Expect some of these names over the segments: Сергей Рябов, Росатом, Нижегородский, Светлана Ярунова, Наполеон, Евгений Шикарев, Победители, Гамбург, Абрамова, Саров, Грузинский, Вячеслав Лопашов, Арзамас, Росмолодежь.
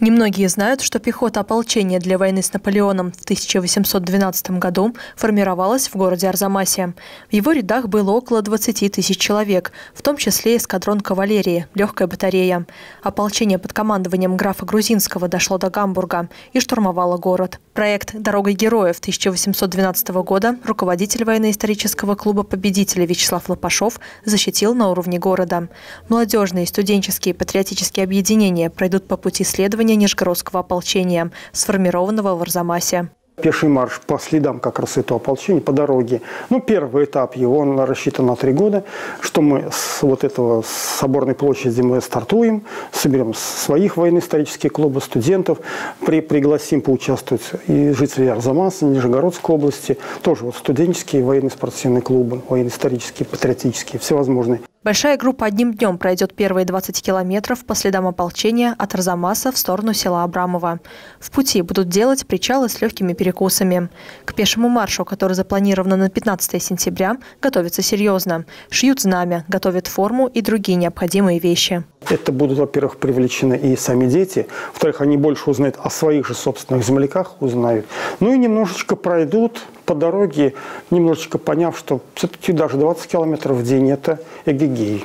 Немногие знают, что пехота ополчения для войны с Наполеоном в 1812 году формировалась в городе Арзамасе. В его рядах было около 20 тысяч человек, в том числе эскадрон кавалерии, легкая батарея. Ополчение под командованием графа Грузинского дошло до Гамбурга и штурмовало город. Проект «Дорога героев» 1812 года руководитель военно-исторического клуба победителей Вячеслав Лопашов защитил на уровне города. Молодежные, студенческие и патриотические объединения пройдут по пути следования Нижегородского ополчения, сформированного в Арзамасе. Пеший марш по следам как раз этого ополчения, по дороге. Ну, первый этап его, он рассчитан на 3 года, что мы с вот этого с Соборной площади мы стартуем, соберем своих военно-исторических клубов, студентов, пригласим поучаствовать и жителей Арзамаса, Нижегородской области, тоже вот студенческие военно-спортивные клубы, военно-исторические, патриотические, всевозможные. Большая группа одним днем пройдет первые 20 километров по следам ополчения от Арзамаса в сторону села Абрамова. В пути будут делать причалы с легкими перекусами. К пешему маршу, который запланирован на 15 сентября, готовятся серьезно. Шьют знамя, готовят форму и другие необходимые вещи. Это будут, во-первых, привлечены и сами дети. Во-вторых, они больше узнают о своих же собственных земляках, узнают. Ну и немножечко пройдут по дороге, немножечко поняв, что все-таки даже 20 километров в день – это эгегей.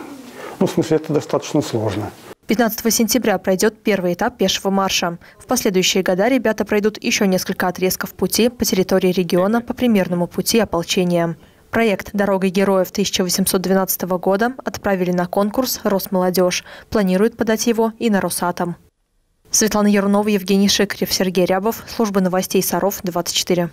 Ну, в смысле, это достаточно сложно. 15 сентября пройдет первый этап пешего марша. В последующие года ребята пройдут еще несколько отрезков пути по территории региона по примерному пути ополчения. Проект «Дорога героев» 1812 года отправили на конкурс «Росмолодежь». Планируют подать его и на Росатом. Светлана Ярунова, Евгений Шикарев, Сергей Рябов. Служба новостей Саров, 24.